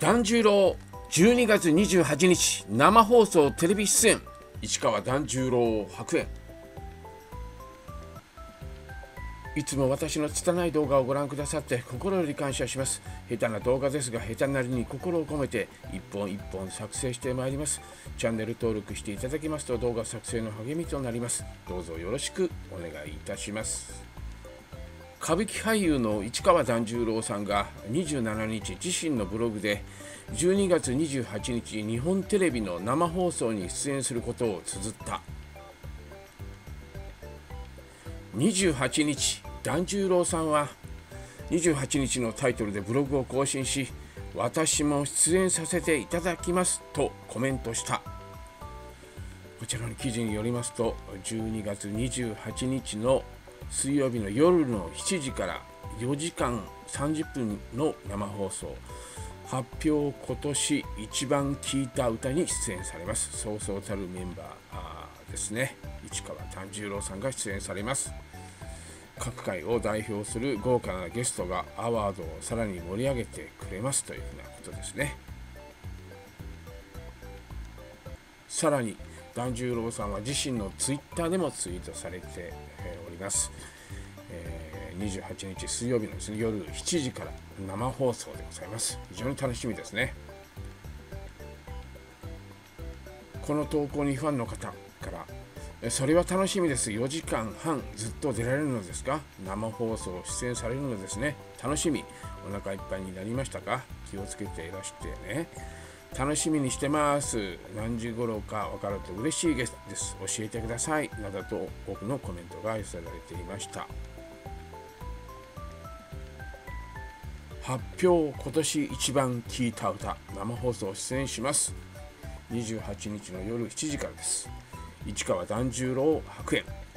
團十郎12月28日生放送テレビ出演、市川團十郎白猿。いつも私の拙い動画をご覧くださって心より感謝します。下手な動画ですが、下手なりに心を込めて一本一本作成してまいります。チャンネル登録していただきますと動画作成の励みとなります。どうぞよろしくお願いいたします。歌舞伎俳優の市川團十郎さんが27日自身のブログで、12月28日日本テレビの生放送に出演することを綴った。28日團十郎さんは28日のタイトルでブログを更新し、私も出演させていただきますとコメントした。こちらの記事によりますと、12月28日の水曜日の夜の7時から4時間30分の生放送、発表今年一番聴いた歌に出演されます。そうそうたるメンバーですね、市川團十郎さんが出演されます。各界を代表する豪華なゲストがアワードをさらに盛り上げてくれますというふうなことですね。さらに團十郎さんは自身のツイッターでもツイートされております。28日水曜日のですね、夜7時から生放送でございます。非常に楽しみですね。この投稿にファンの方から「それは楽しみです。4時間半ずっと出られるのですか？生放送出演されるのですね。楽しみ。お腹いっぱいになりましたか？気をつけていらしてね。楽しみにしてます。何時頃か分かると嬉しいです。教えてください。などと多くのコメントが寄せられていました。発表今年一番聴いた歌、生放送出演します。28日の夜7時からです。市川團十郎白猿。